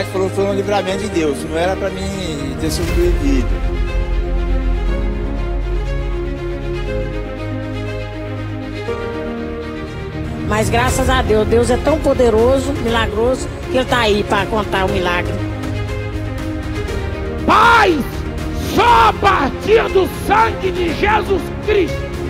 moleque falou que foi um livramento de Deus, não era para mim ter sobrevivido. Mas graças a Deus, Deus é tão poderoso, milagroso, que Ele está aí para contar o milagre. Pai, só a partir do sangue de Jesus Cristo